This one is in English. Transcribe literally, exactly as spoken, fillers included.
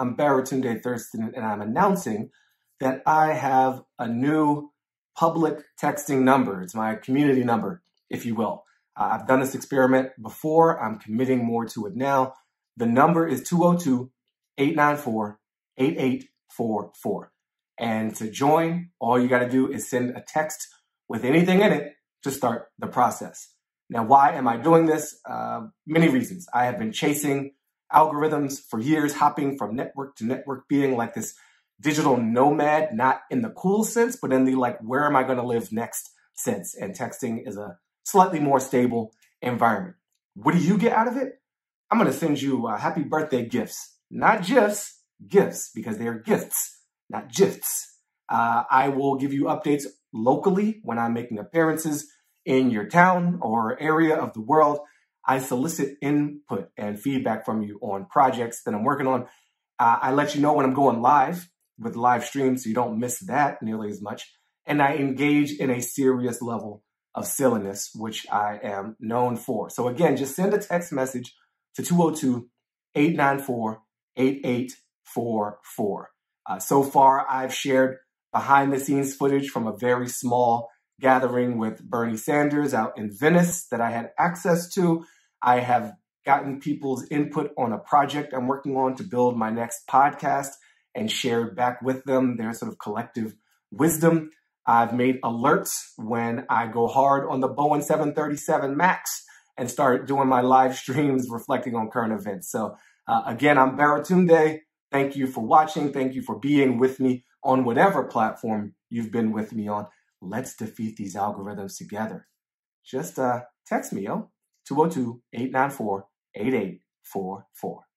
I'm Baratunde Thurston, and I'm announcing that I have a new public texting number. It's my community number, if you will. Uh, I've done this experiment before. I'm committing more to it now. The number is two oh two, eight nine four, eight eight four four. And to join, all you got to do is send a text with anything in it to start the process. Now, why am I doing this? Uh, many reasons. I have been chasing algorithms for years, hopping from network to network, being like this digital nomad, not in the cool sense, but in the like, where am I going to live next sense. And texting is a slightly more stable environment. What do you get out of it? I'm going to send you uh, happy birthday gifts, not gifs, gifts, because they are gifts, not gifts. Uh, I will give you updates locally when I'm making appearances in your town or area of the world. I solicit input and feedback from you on projects that I'm working on. Uh, I let you know when I'm going live with live streams so you don't miss that nearly as much. And I engage in a serious level of silliness, which I am known for. So again, just send a text message to two oh two, eight nine four, eight eight four four. Uh, so far, I've shared behind-the-scenes footage from a very small gathering with Bernie Sanders out in Venice that I had access to. I have gotten people's input on a project I'm working on to build my next podcast and shared back with them their sort of collective wisdom. I've made alerts when I go hard on the Boeing seven thirty-seven Max and start doing my live streams reflecting on current events. So uh, again, I'm Baratunde. Thank you for watching. Thank you for being with me on whatever platform you've been with me on. Let's defeat these algorithms together. Just uh, text me, yo, two oh two, eight nine four, eight eight four four.